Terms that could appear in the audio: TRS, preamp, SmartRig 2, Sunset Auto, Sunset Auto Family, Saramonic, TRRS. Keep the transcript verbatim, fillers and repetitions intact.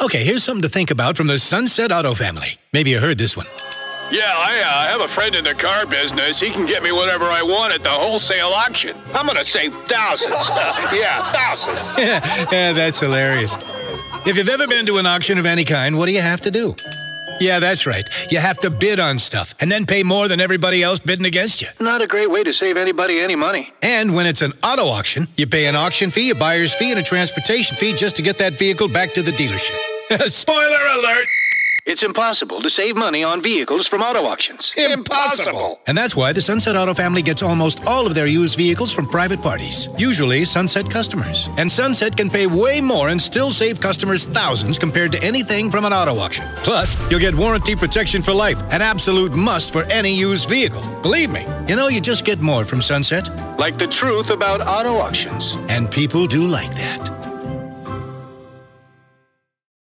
Okay, here's something to think about from the Sunset Auto family. Maybe you heard this one. Yeah, I uh, have a friend in the car business. He can get me whatever I want at the wholesale auction. I'm going to save thousands. Yeah, thousands. Yeah, that's hilarious. If you've ever been to an auction of any kind, what do you have to do? Yeah, that's right. You have to bid on stuff and then pay more than everybody else bidding against you. Not a great way to save anybody any money. And when it's an auto auction, you pay an auction fee, a buyer's fee, and a transportation fee just to get that vehicle back to the dealership. Spoiler alert! It's impossible to save money on vehicles from auto auctions. Impossible! And that's why the Sunset Auto family gets almost all of their used vehicles from private parties, usually Sunset customers. And Sunset can pay way more and still save customers thousands compared to anything from an auto auction. Plus, you'll get warranty protection for life, an absolute must for any used vehicle. Believe me, you know you just get more from Sunset. Like the truth about auto auctions. And people do like that.